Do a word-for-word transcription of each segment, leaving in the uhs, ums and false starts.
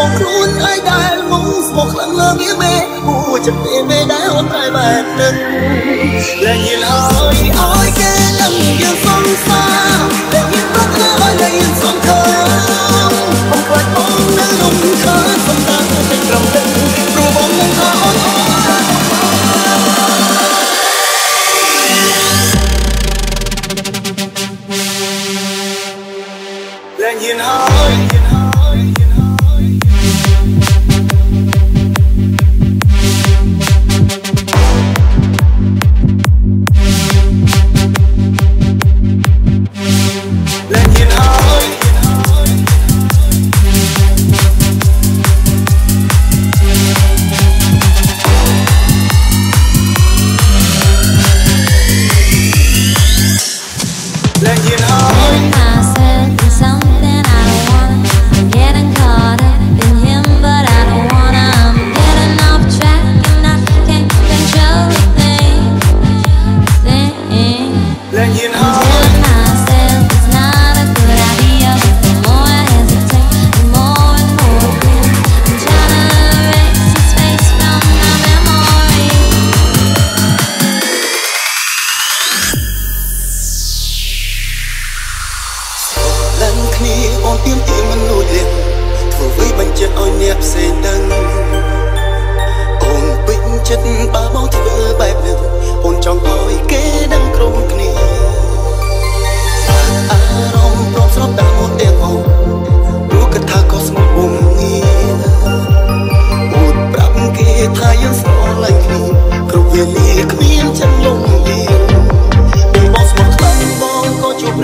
một luôn ai đại mong một lần lơ nghĩa mê u chặt mê mê đá hôn tay bàn nâng là nhìn ơi ơi cái lần dương phong xa là nhìn bất ngờ ơi là nhìn sóng khơi một quạt bóng nắng lung khơi không tan thành lòng tình dù bóng nắng thao ôi là nhìn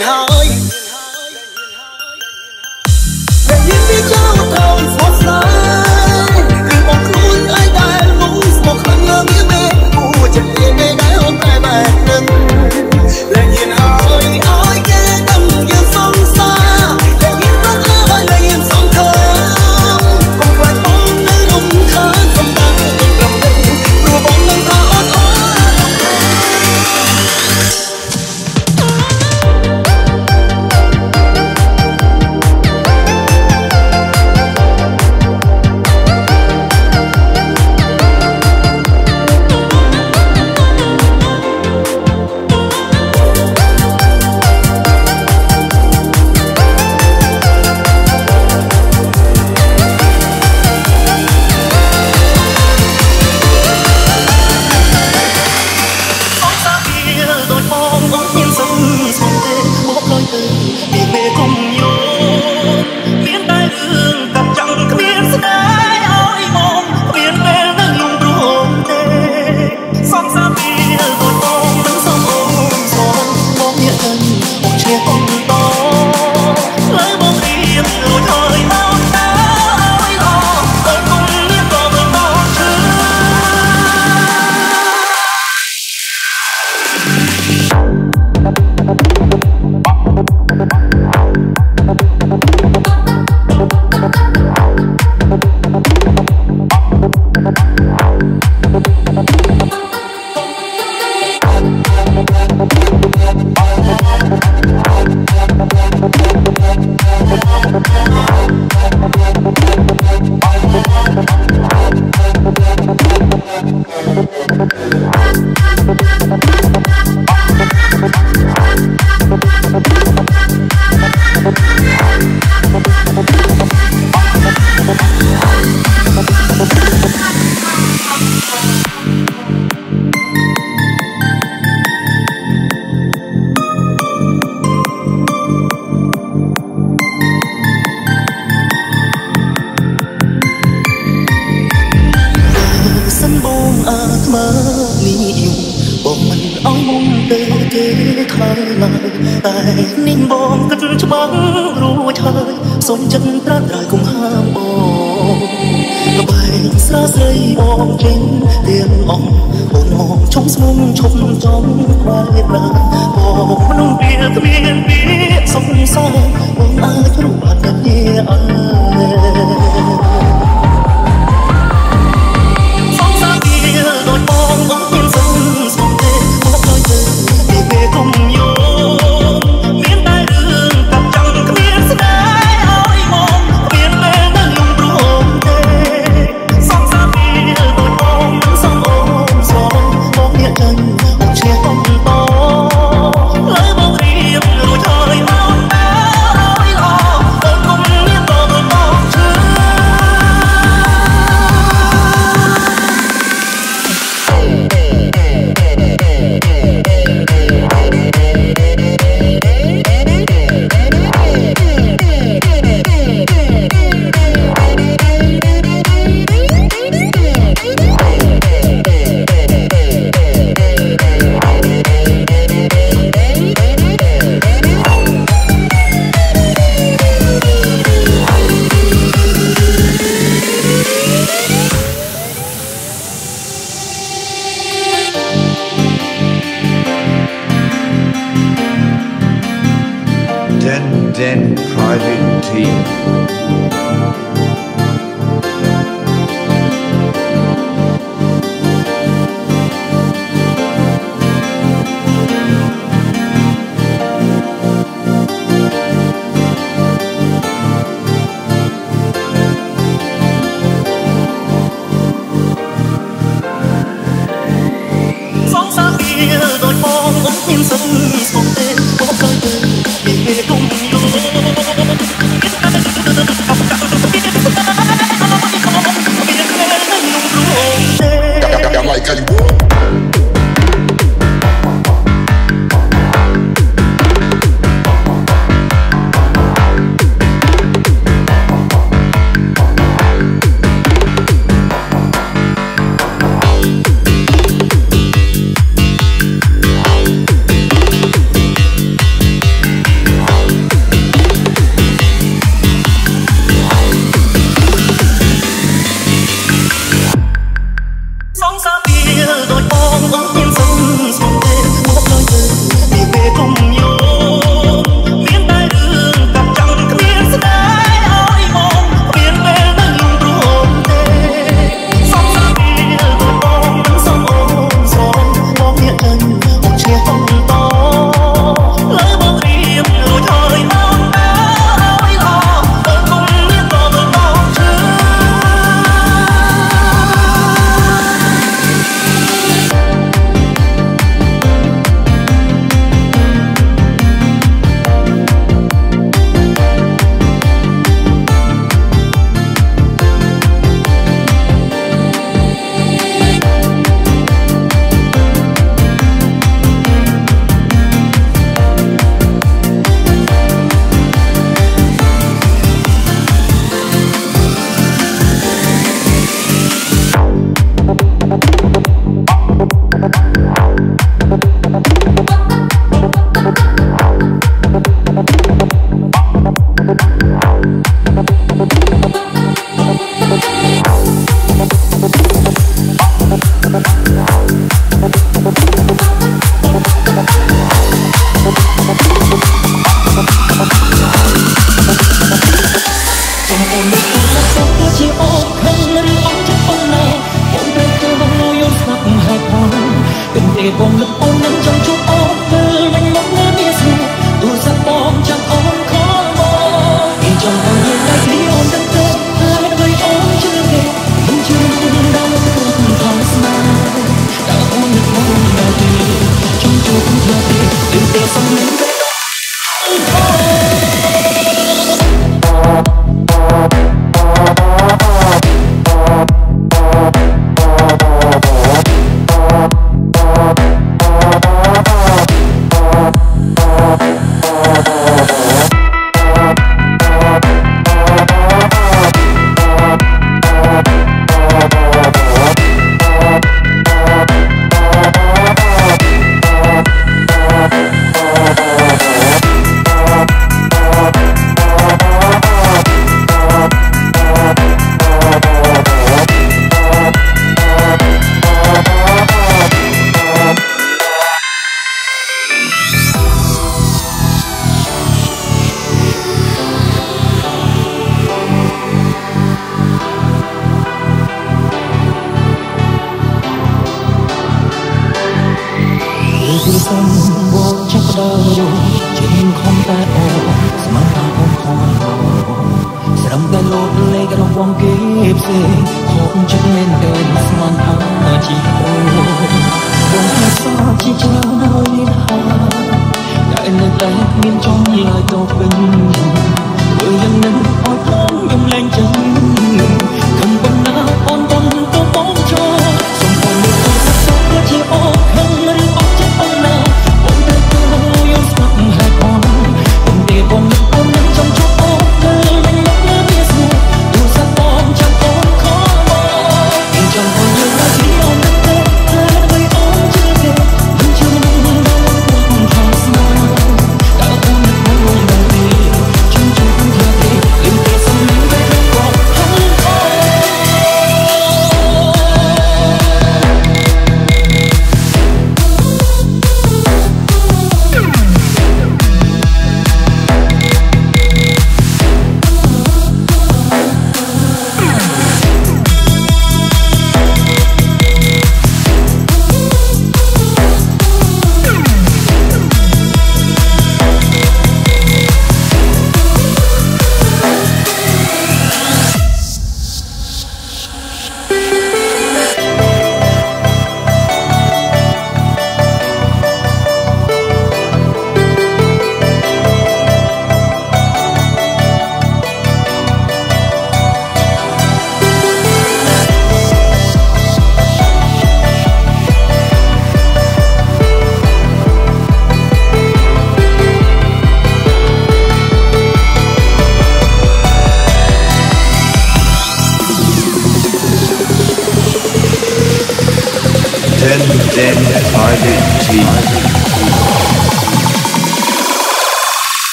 ơi. nhiều. Bọn mình ống mong tê kê thay lời. Tại nên bọn cất bắn rùi thời. Sống chân ra đời cùng ham bọn. Bài xa dây bọn trên tiền ông. Bọn mong trong sông trong trong bài ra. Bọn mong biết biết biết sống xa. Bọn ai cho bạn gặp đi ai.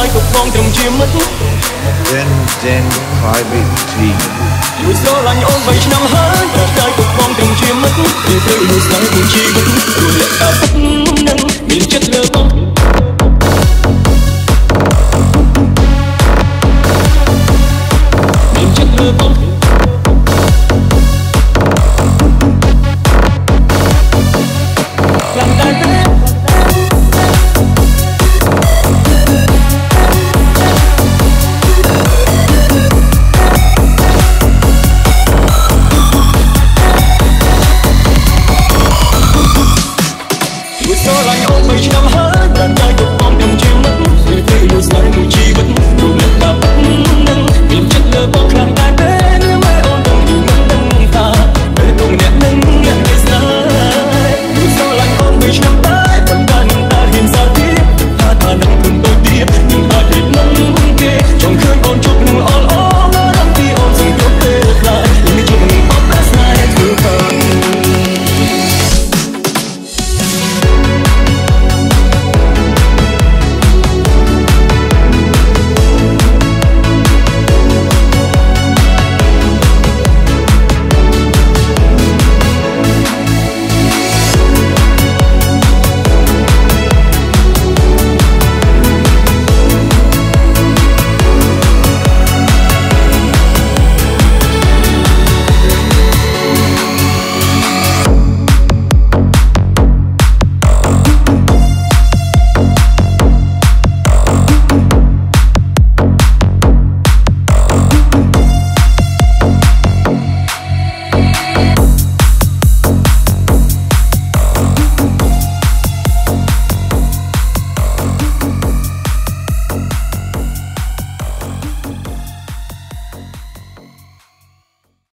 nơi cùng con chồng chia mất. Trên trên khỏi vị trí buổi gió lạnh ôm vài năm hơn cuộc đời cùng con chồng chia mất. Từ từ buổi sáng buổi chiều buổi lệ ta bất năng miền chất lơ bóng. Miền chất lơ bóng.